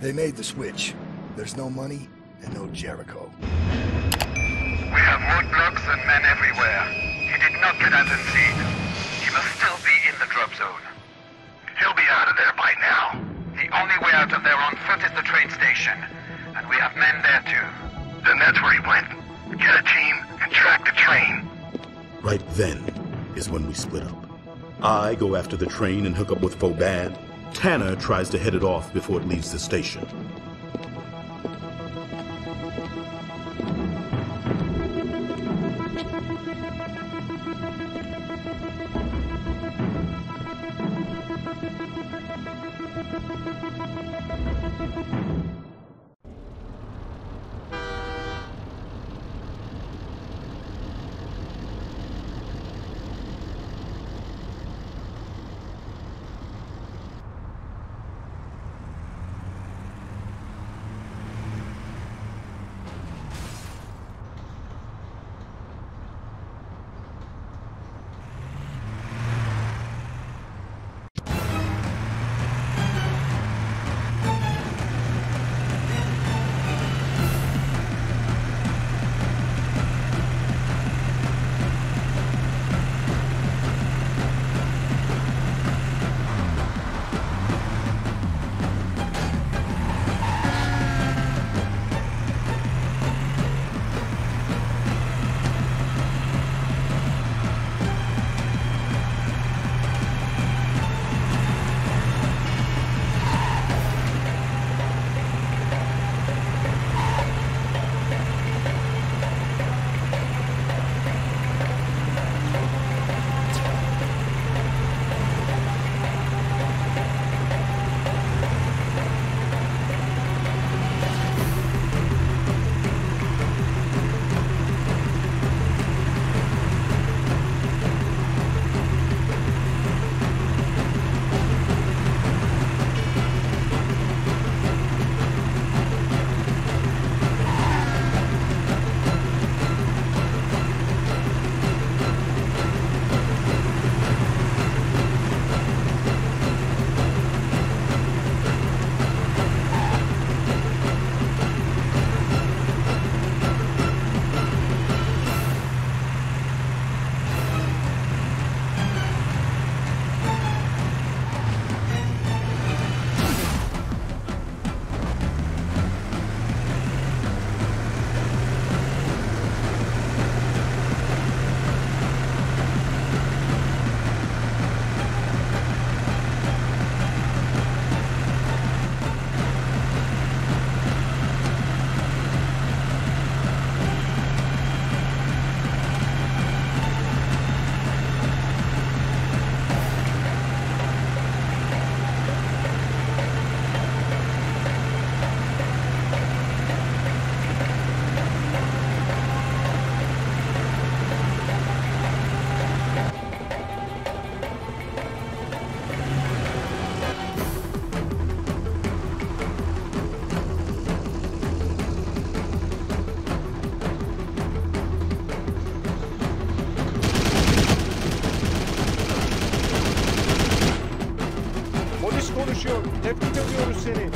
They made the switch. There's no money and no Jericho. We have more drugs and men everywhere. He did not get out unseen. He must still be in the drop zone. He'll be out of there by now. The only way out of there on foot is the train station. And we have men there too. Then that's where he went. Get a team and track the train. Right then is when we split up. I go after the train and hook up with Fobad. Tanner tries to head it off before it leaves the station. Tebrik ediyoruz seni.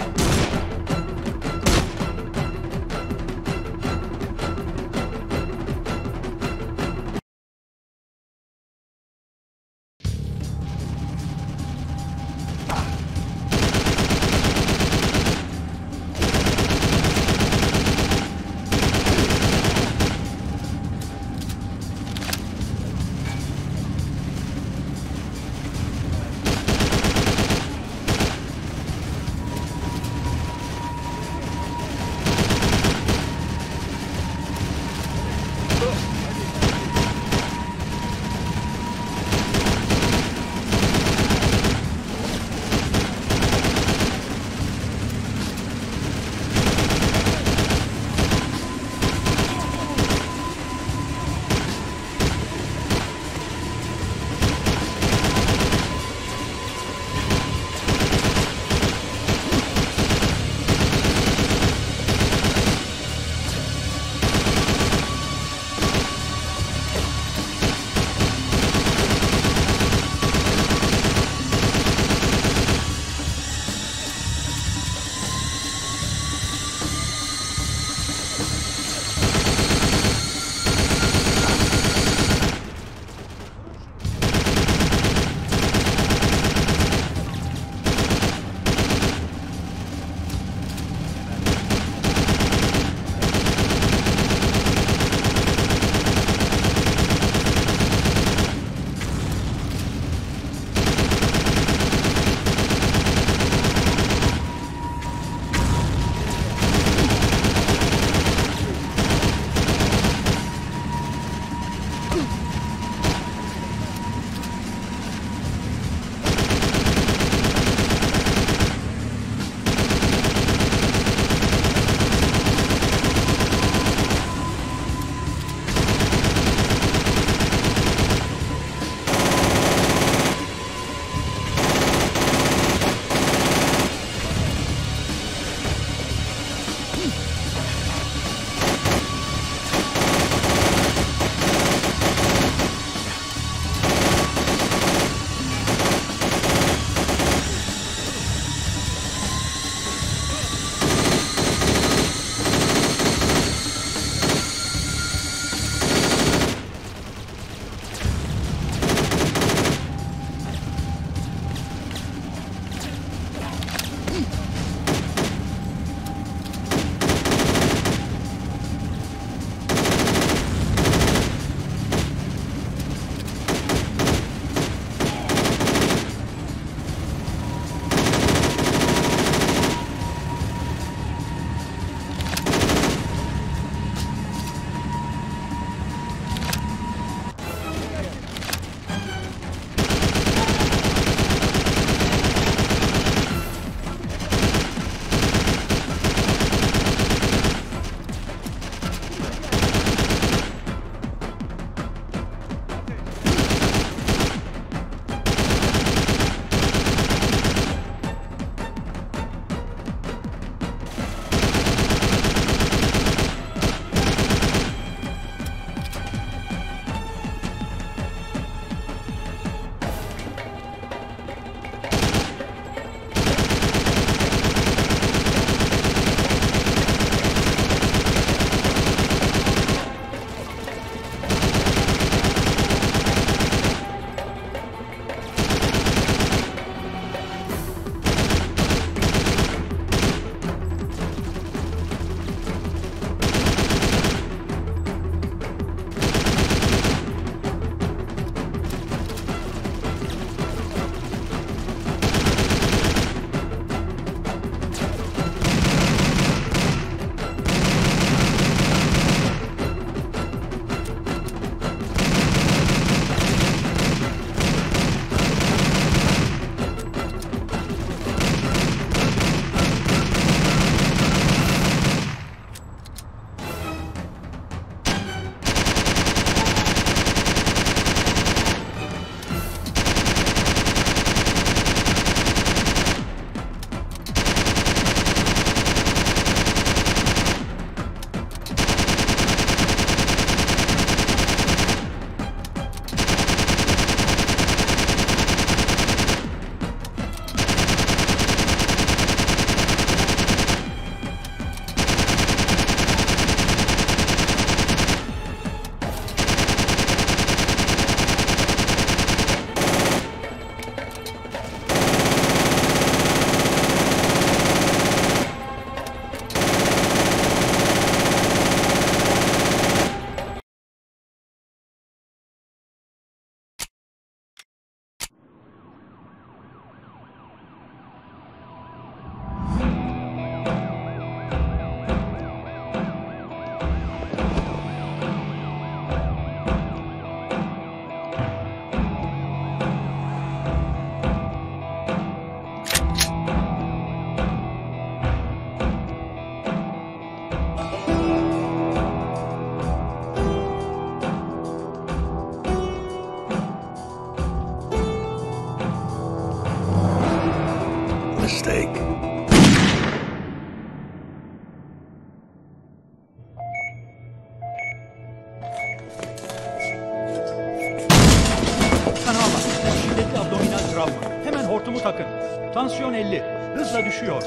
takın. Tansiyon 50. Hızla düşüyor.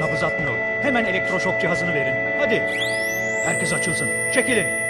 Nabız atmıyor. Hemen elektroşok cihazını verin. Hadi. Herkes açılsın. Çekilin.